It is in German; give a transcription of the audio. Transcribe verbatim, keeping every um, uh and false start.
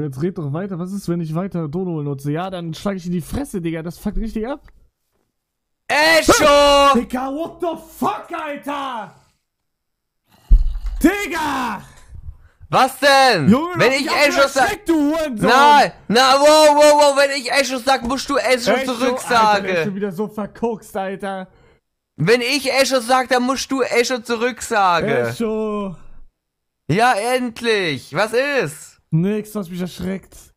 Jetzt red doch weiter. Was ist, wenn ich weiter Dono nutze? Ja, dann schlage ich in die Fresse, Digga. Das fuckt richtig ab. Escho! Digga, what the fuck, Alter? Digga! Was denn? Junge, wenn ich Escho sag... Nein! Na, wow, wow, wow! Wenn ich Escho sag, musst du Escho zurücksagen! Ich bin schon wieder so verkokst, Alter! Wenn ich Escho sag, dann musst du Escho zurücksagen! Escho! Ja, endlich! Was ist? Nix, was mich erschreckt.